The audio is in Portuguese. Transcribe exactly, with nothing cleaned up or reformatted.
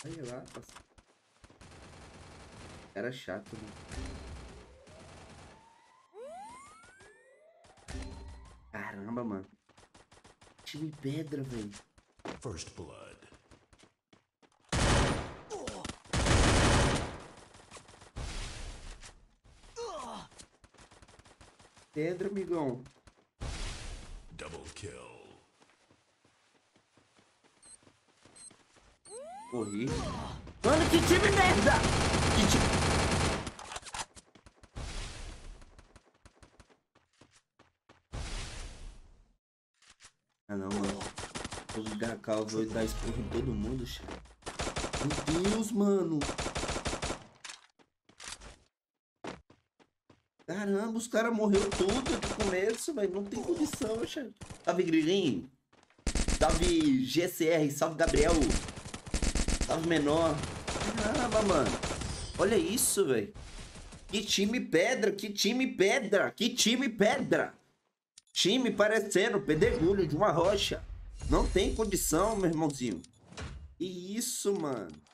Sai de lá. Cara chato, mano. Caramba, mano. Time pedra, velho. First blood. Pedra, amigão. Double kill. Corri. Mano, que time merda! Que time... Ah não, mano. Vou ligar a calma, vou dar esporro em todo mundo, chefe. Meu Deus, mano. Caramba, os caras morreram tudo aqui no começo, velho. Não tem condição, chefe. Salve, Grilinho. Salve, G C R. Salve, Gabriel. Salve Menor. Caramba, mano. Olha isso, velho. Que time pedra, que time pedra, que time pedra. Time parecendo pedregulho de uma rocha. Não tem condição, meu irmãozinho. E isso, mano.